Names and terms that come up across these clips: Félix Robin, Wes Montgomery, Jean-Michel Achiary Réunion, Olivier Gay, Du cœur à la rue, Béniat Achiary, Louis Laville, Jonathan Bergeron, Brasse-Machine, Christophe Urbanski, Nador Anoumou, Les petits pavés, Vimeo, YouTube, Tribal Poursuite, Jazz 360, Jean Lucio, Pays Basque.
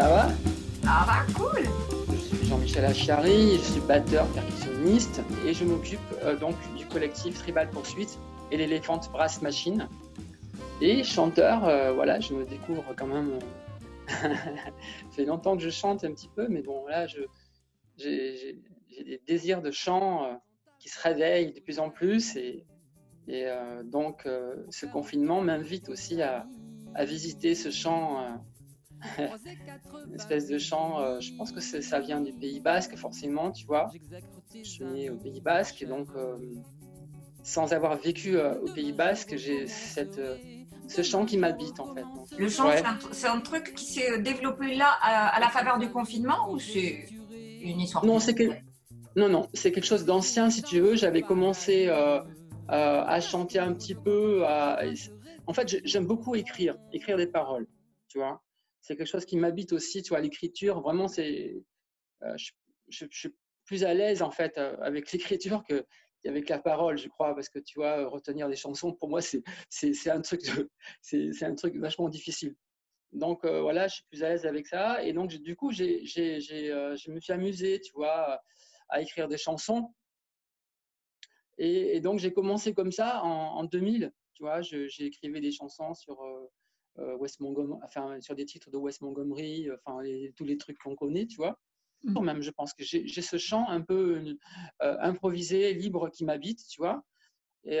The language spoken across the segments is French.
Ça va? Ah bah cool. Je suis Jean-Michel Achiary, je suis batteur, percussionniste et je m'occupe donc du collectif Tribal Poursuite et l'éléphante Brasse-Machine. Et chanteur, voilà, je me découvre quand même. Ça fait longtemps que je chante un petit peu, mais bon, là, j'ai des désirs de chant qui se réveillent de plus en plus. Et donc, ce confinement m'invite aussi à visiter ce chant, une espèce de chant, je pense que ça vient du Pays Basque, forcément, tu vois. Je suis né au Pays Basque, et donc, sans avoir vécu au Pays Basque, j'ai ce chant qui m'habite, en fait. Donc, le chant, ouais. C'est un truc qui s'est développé là à la faveur du confinement, ou c'est une histoire? Non, non, c'est quelque chose d'ancien, si tu veux. J'avais commencé à chanter un petit peu. En fait, j'aime beaucoup écrire des paroles, tu vois. C'est quelque chose qui m'habite aussi, tu vois, l'écriture. Vraiment, je suis plus à l'aise, en fait, avec l'écriture qu'avec la parole, je crois, parce que, tu vois, retenir des chansons, pour moi, c'est un truc vachement difficile. Donc, voilà, je suis plus à l'aise avec ça. Et donc, du coup, je me suis amusé, tu vois, à écrire des chansons. Et donc, j'ai commencé comme ça en 2000. Tu vois, j'écrivais des chansons sur Wes Montgomery, enfin, sur des titres de Wes Montgomery, enfin, tous les trucs qu'on connaît, tu vois. Même, je pense que j'ai ce chant un peu improvisé, libre, qui m'habite, tu vois, et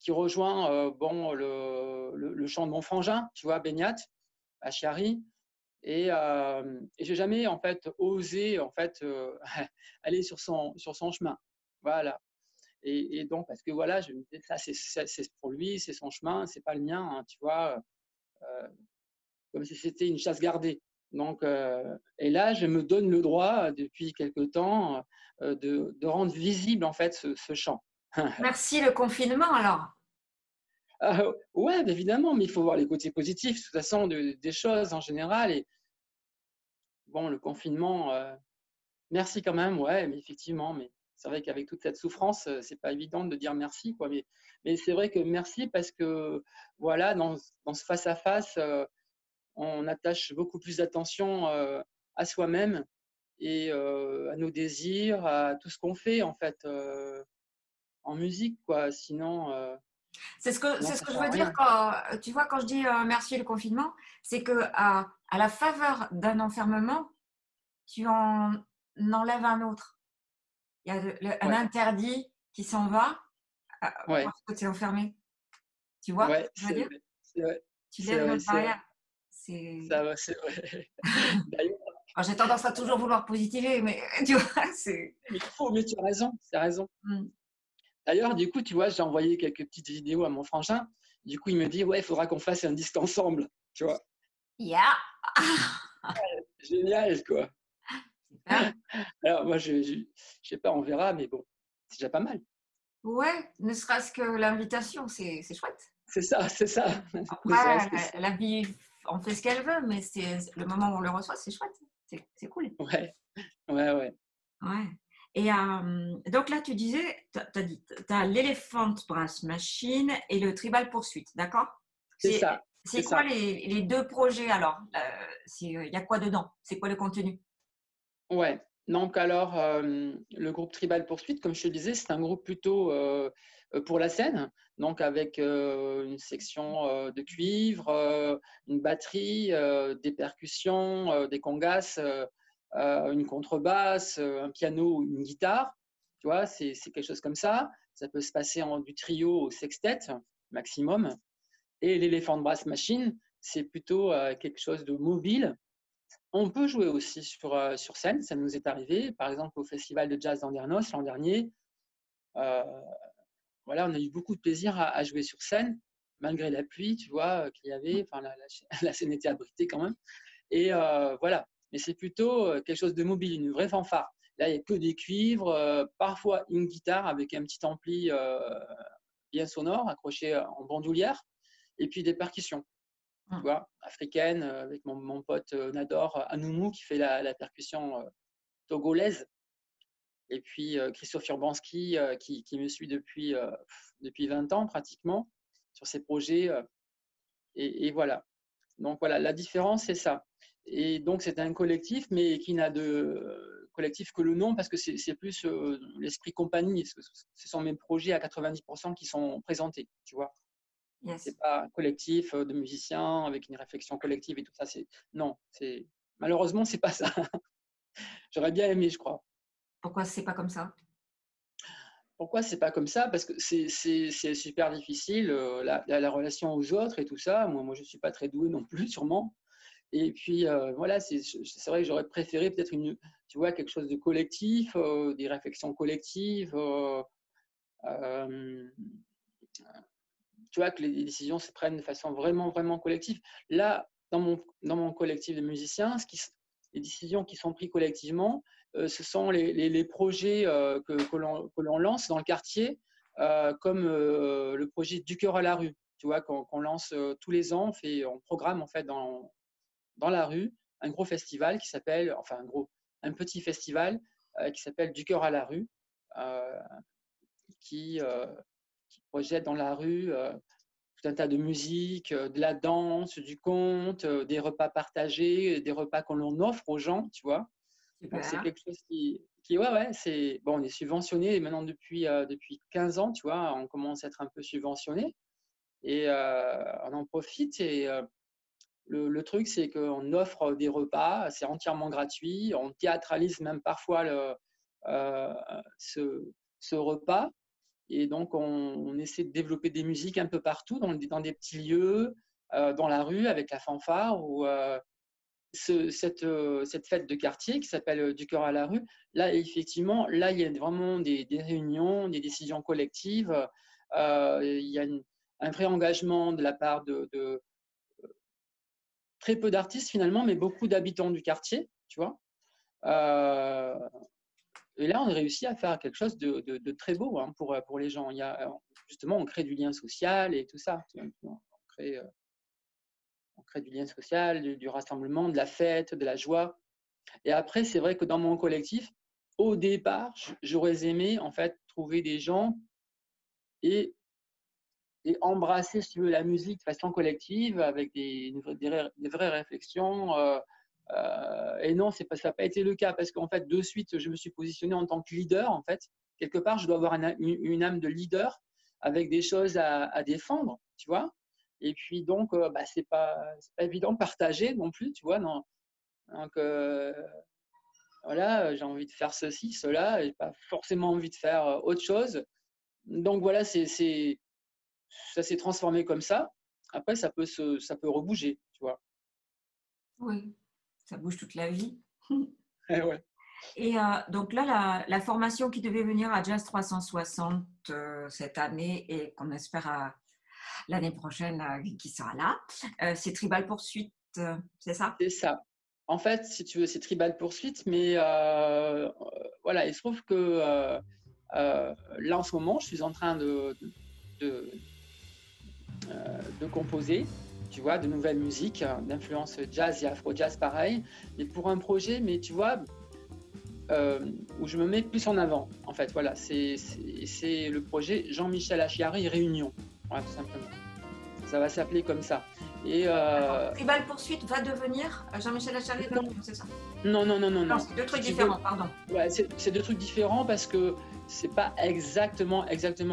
qui rejoint bon, le chant de mon frangin, tu vois, Béniat Achiary, et j'ai jamais, en fait, osé, en fait, aller sur son chemin, voilà. Et donc, parce que voilà, je me disais, ça, c'est pour lui, c'est son chemin, c'est pas le mien, hein, tu vois, comme si c'était une chasse gardée. Donc, et là, je me donne le droit, depuis quelque temps, de rendre visible, en fait, ce chant. Merci le confinement, alors. Oui, évidemment, mais il faut voir les côtés positifs, de toute façon, des choses en général. Et bon, le confinement, merci quand même, ouais, mais effectivement. Mais c'est vrai qu'avec toute cette souffrance, c'est pas évident de dire merci, quoi. Mais c'est vrai que merci, parce que voilà, dans ce face-à-face, on attache beaucoup plus d'attention à soi-même et à nos désirs, à tout ce qu'on fait, en fait, en musique, quoi. Sinon, c'est ce que je veux dire quand tu vois, quand je dis merci le confinement, c'est que à la faveur d'un enfermement, tu en enlèves un autre. Il y a un interdit qui s'en va parce que tu es enfermé. Tu vois ce que je veux dire? C'est vrai. Tu lèves notre barrière. Ça va, c'est vrai. J'ai tendance à toujours vouloir positiver, mais tu vois, c'est… Mais tu as raison, tu as raison. D'ailleurs, du coup, tu vois, j'ai envoyé quelques petites vidéos à mon frangin. Du coup, il me dit, ouais, il faudra qu'on fasse un disque ensemble, tu vois. Yeah. Génial, quoi. Alors, moi, je sais pas, on verra, mais bon, c'est déjà pas mal. Ouais, ne serait-ce que l'invitation, c'est chouette. C'est ça, c'est ça. Après, la vie… On fait ce qu'elle veut, mais c'est le moment où on le reçoit, c'est chouette, c'est cool. Ouais. Et donc là, tu disais, tu as l'éléphant brasse machine et le tribal poursuite, d'accord? C'est ça. C'est quoi ça. Les deux projets alors? Il y a quoi dedans? C'est quoi le contenu? Ouais. Donc alors, le groupe Tribal Poursuite, comme je te disais, c'est un groupe plutôt pour la scène, donc avec une section de cuivre, une batterie, des percussions, des congas, une contrebasse, un piano, une guitare, tu vois, c'est quelque chose comme ça. Ça peut se passer du trio au sextet maximum. Et l'éléphant de brasse machine, c'est plutôt quelque chose de mobile. On peut jouer aussi sur scène, ça nous est arrivé. Par exemple, au festival de jazz d'Andernos l'an dernier, voilà, on a eu beaucoup de plaisir à jouer sur scène, malgré la pluie, tu vois, qu'il y avait. Enfin, la scène était abritée quand même. Et voilà, mais c'est plutôt quelque chose de mobile, une vraie fanfare. Là, il n'y a que des cuivres, parfois une guitare avec un petit ampli bien sonore, accroché en bandoulière, et puis des percussions. Tu vois, africaine, avec mon pote Nador Anoumou qui fait la percussion togolaise, et puis Christophe Urbanski qui me suit depuis 20 ans pratiquement sur ses projets, et voilà. Donc voilà, la différence c'est ça. Et donc, c'est un collectif, mais qui n'a de collectif que le nom, parce que c'est plus l'esprit compagnie. Ce sont mes projets à 90% qui sont présentés, tu vois. Yes. C'est pas collectif de musiciens avec une réflexion collective et tout ça. Non, malheureusement, c'est pas ça. J'aurais bien aimé, je crois. Pourquoi c'est pas comme ça ? Pourquoi c'est pas comme ça ? Parce que c'est super difficile, la relation aux autres et tout ça. Moi, je suis pas très doué non plus, sûrement. Et puis, voilà, c'est vrai que j'aurais préféré peut-être quelque chose de collectif, des réflexions collectives. Tu vois, que les décisions se prennent de façon vraiment, vraiment collective. Là, dans mon collectif de musiciens, les décisions qui sont prises collectivement, ce sont les projets que l'on lance dans le quartier, comme le projet Du cœur à la rue, tu vois, qu'on lance tous les ans. On programme en fait dans la rue un gros festival qui s'appelle, enfin un petit festival qui s'appelle Du cœur à la rue, qui projette dans la rue tout un tas de musique, de la danse, du conte, des repas partagés, des repas qu'on offre aux gens, tu vois. C'est quelque chose qui ouais, c'est bon, on est subventionné maintenant depuis 15 ans, tu vois, on commence à être un peu subventionné et on en profite. Et le truc, c'est qu'on offre des repas, c'est entièrement gratuit, on théâtralise même parfois ce repas. Et donc, on essaie de développer des musiques un peu partout, dans des petits lieux, dans la rue, avec la fanfare. Ou cette fête de quartier qui s'appelle Du cœur à la rue, là, effectivement, là, il y a vraiment des réunions, des décisions collectives. Il y a un vrai engagement de la part de très peu d'artistes, finalement, mais beaucoup d'habitants du quartier, tu vois. Et là, on réussit à faire quelque chose de très beau, hein, pour les gens. Justement, on crée du lien social et tout ça. On crée du lien social, du rassemblement, de la fête, de la joie. Et après, c'est vrai que dans mon collectif, au départ, j'aurais aimé en fait trouver des gens et embrasser, si tu veux, la musique de façon collective avec des vraies réflexions. Et non, ça n'a pas été le cas, parce qu'en fait, de suite, je me suis positionné en tant que leader. En fait, quelque part, je dois avoir une âme de leader avec des choses à défendre, tu vois. Et puis donc, c'est pas évident de partager non plus, tu vois. Non. Donc voilà, j'ai envie de faire ceci, cela, j'ai pas forcément envie de faire autre chose. Donc voilà, ça s'est transformé comme ça. Après, ça peut rebouger, tu vois. Oui. Ça bouge toute la vie. Et, ouais. Et donc là, la formation qui devait venir à Jazz 360 cette année et qu'on espère l'année prochaine qui sera là, c'est Tribal Poursuite, c'est ça ? C'est ça. En fait, si tu veux, c'est Tribal Poursuite, mais voilà, il se trouve que là, en ce moment, je suis en train de composer. Tu vois, de nouvelles musiques, d'influence jazz et afro-jazz, pareil. Mais pour un projet, mais tu vois, où je me mets plus en avant, en fait. Voilà, c'est le projet Jean-Michel Achiary Réunion, voilà, tout simplement. Ça va s'appeler comme ça. Et Tribal Poursuite va devenir Jean-Michel Achiary Réunion, c'est ça ? Non. C'est deux trucs différents, pardon. Ouais, c'est deux trucs différents parce que c'est pas exactement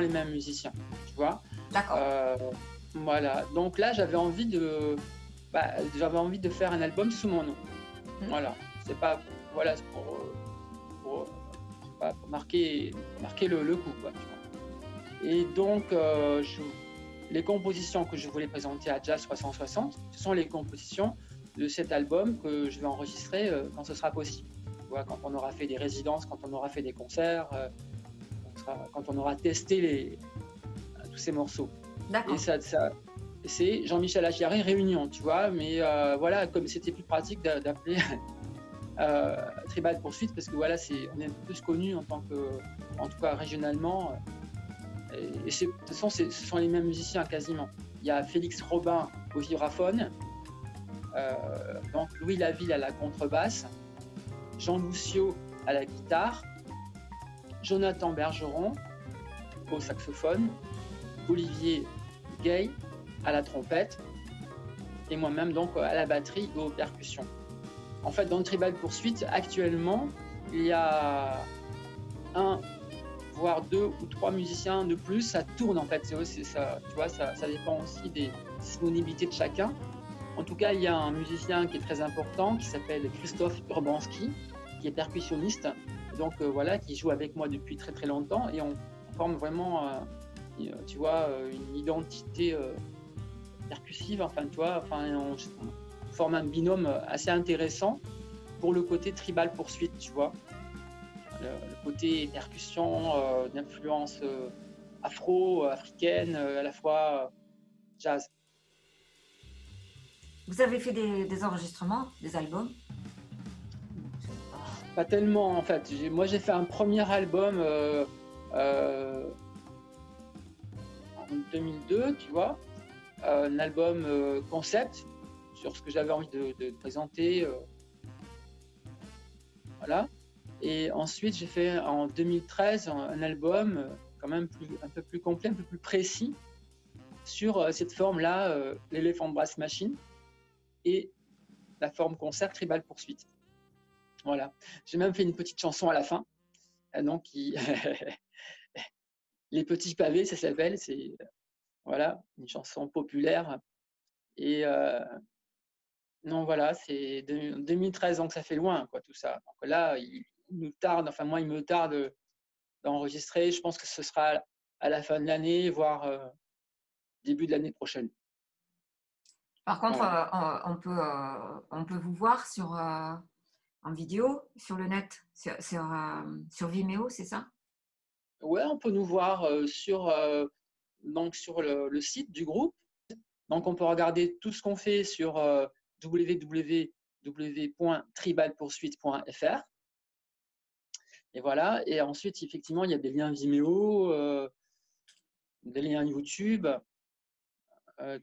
les mêmes musiciens, tu vois. D'accord. Voilà, donc là j'avais envie de faire un album sous mon nom. Voilà, c'est pas voilà pour marquer le coup, quoi, tu vois. Et donc les compositions que je voulais présenter à Jazz 360, ce sont les compositions de cet album que je vais enregistrer quand ce sera possible. Tu vois, quand on aura fait des résidences, quand on aura fait des concerts, quand on aura testé tous ces morceaux. Et c'est Jean-Michel Achiary Réunion, tu vois. Mais voilà, comme c'était plus pratique d'appeler Tribal Poursuite, parce que voilà, on est plus connu en tant que, en tout cas régionalement. Et de toute façon, ce sont les mêmes musiciens quasiment. Il y a Félix Robin au vibraphone, donc Louis Laville à la contrebasse, Jean Lucio à la guitare, Jonathan Bergeron au saxophone, Olivier Gay à la trompette et moi-même donc à la batterie et aux percussions. En fait, dans le Tribal Poursuite, actuellement, il y a un, voire deux ou trois musiciens de plus. Ça tourne, en fait. C'est ça, tu vois, ça dépend aussi des disponibilités de chacun. En tout cas, il y a un musicien qui est très important, qui s'appelle Christophe Urbanski, qui est percussionniste, donc voilà, qui joue avec moi depuis très très longtemps, et on forme vraiment, tu vois, une identité percussive, enfin, tu vois, enfin, on forme un binôme assez intéressant pour le côté Tribal Poursuite, tu vois, le côté percussion d'influence afro-africaine, à la fois jazz. Vous avez fait des enregistrements, des albums? Pas tellement, en fait. Moi, j'ai fait un premier album en 2002, tu vois, un album concept sur ce que j'avais envie de présenter. Voilà. Et ensuite, j'ai fait en 2013 un album quand même un peu plus complet, un peu plus précis sur cette forme-là, l'éléphant de Brasse-Machine, et la forme concert Tribal Poursuite. Voilà. J'ai même fait une petite chanson à la fin. Donc, Les petits pavés, ça s'appelle. C'est voilà, une chanson populaire. Et non, voilà, c'est 2013, donc ça fait loin, quoi, tout ça. Donc là, il nous tarde, enfin moi, il me tarde d'enregistrer. Je pense que ce sera à la fin de l'année, voire début de l'année prochaine. Par contre, voilà. on peut vous voir sur, en vidéo, sur le net, sur Vimeo, c'est ça? Ouais, on peut nous voir donc sur le site du groupe. Donc, on peut regarder tout ce qu'on fait sur www.tribalpoursuite.fr. Et voilà. Et ensuite, effectivement, il y a des liens Vimeo, des liens YouTube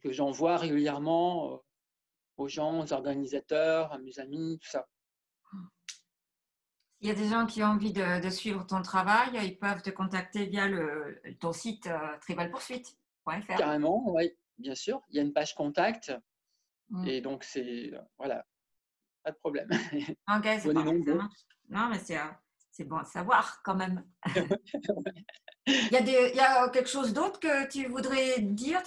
que j'envoie régulièrement aux gens, aux organisateurs, à mes amis, tout ça. Il y a des gens qui ont envie de suivre ton travail, ils peuvent te contacter via ton site tribalpoursuite.fr. Carrément, oui, bien sûr. Il y a une page contact et donc c'est… Voilà, pas de problème. Ok, c'est bon, non, mais c'est bon à savoir quand même. Il y a quelque chose d'autre que tu voudrais dire?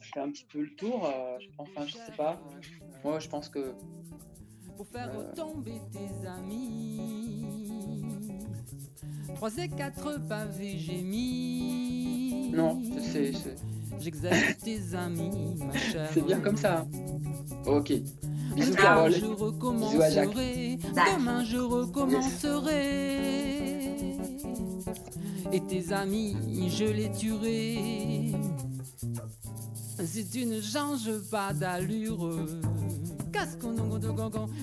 Je fais un petit peu le tour, enfin je sais pas. Moi, je pense que… Pour faire retomber tes amis, 3 et 4 pavés j'ai mis. Non, j'exagère tes amis, ma chère. C'est bien comme ça. Ok. Bisous, Carole. Je recommencerai. Demain je recommencerai. Et tes amis, je les tuerai. Si tu ne changes pas d'allure,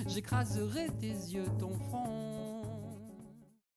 j'écraserai tes yeux, ton front.